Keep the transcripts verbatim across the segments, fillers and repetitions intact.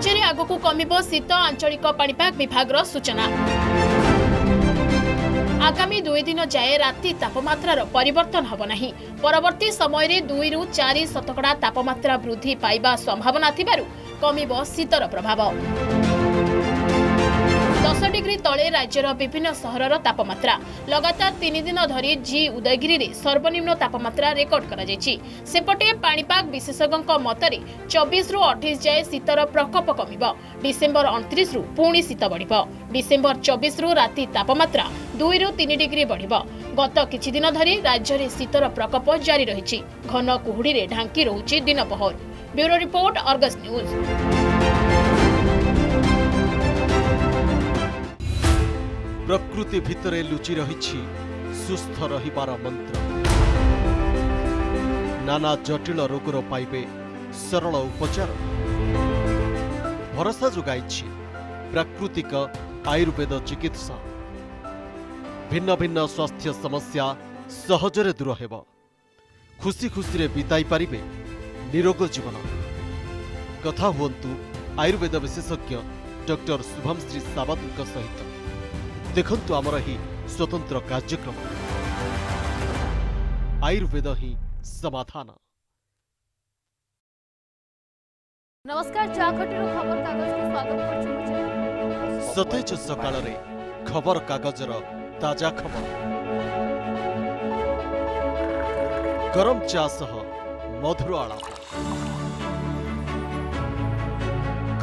राज्य में आगक कम शीत आंचलिक पाणीपाग विभाग सूचना। आगामी दुई दिन जाए राति तापमात्रार परिवर्तन हब नाही। परवर्ती समय दुई रु चार शतकड़ा तापमात्रा वृद्धि पाइबा संभावना थिबारु कमिब शीतर प्रभाव। दस डिग्री तले राज्यर विभिन्न सहरर तापमात्रा लगातार तीन दिन धरी जी उदयगिरी सर्वनिम्न तापमात्रा रेकर्ड करा जायछि। सेपटे पाणीपाग विशेषज्ञ मतरे चौबीस रु अठाईस जाए शीतर प्रकोप कमिब। डिसेंबर उनतीस रु पुणी शीत बढ़िब। डिसेंबर चौबीस रु राति तापमात्रा दुई रु तीन डिग्री बढ़िब। गत किछि दिन धरी राज्य रे शीतर प्रकोप जारी रहिछि। घन कुहुडी रे ढांकी रहुछि दिन पहर। Bureau report, Argus news. प्रकृति भितरे लुचि रहिछि सुस्थ रहिबार मंत्र। नाना जटिल रोगर पाइबे सरल उपचार। भरोसा जोगाइछि प्राकृतिक आयुर्वेद चिकित्सा। भिन्न भिन्न स्वास्थ्य समस्या सहजरे दूर हेब। खुशी खुशी बिताई पारिबे निरोग जीवन। कथा हुअन्तु आयुर्वेद विशेषज्ञ डॉक्टर शुभमश्री सावंतଙ୍କ सहित। देखंतु आमर ही स्वतंत्र कार्यक्रम आयुर्वेद ही समाधान। नमस्कार, खबर कागज के स्वागत। सतेज सकाल रे खबर कागजर ताजा खबर। गरम चा सह मधुर आलाप।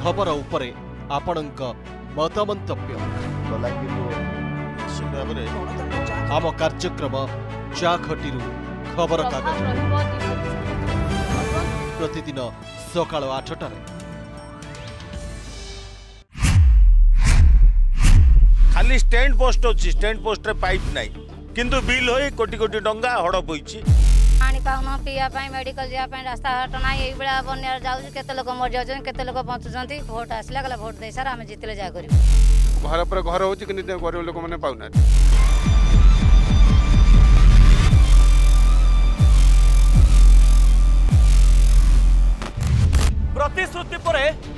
खबर उपरे आपणक मत मंतव्य। आम कार्यक्रम चा खटी खबर कागज प्रतिदिन सकाळ आठटा। खाली स्टैंड पोस्ट होची। स्टैंड पोस्ट रे पाइप नाही किंतु बिल होई कोटी कोटी टंका हड़प होईची। पानी पाउन पिया पाई मेडिकल जा पाई रास्ता घाट नाही। एई बेला बन्या जाउची। केते लोक मर जाउचन, केते लोक बंचुचंती। वोट आसला गला वोट दे सर आमे जितले जा करियो। घर पर घर हो गरीब लोक मैंने पाऊना। प्रतिश्रुति पर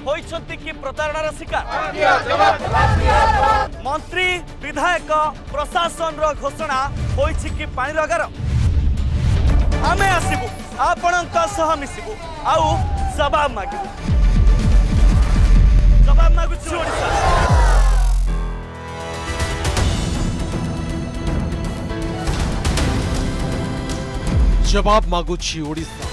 होइछंती कि प्रतारणार शिकार। मंत्री विधायक प्रशासन रो घोषणा होइछि कि पानी लगार। आमे आसिबु आपणंका सह मिसिबु आउ जवाब मागिबु। जवाब मागुछि ओडिसा। जवाब मागुछि ओडिशा।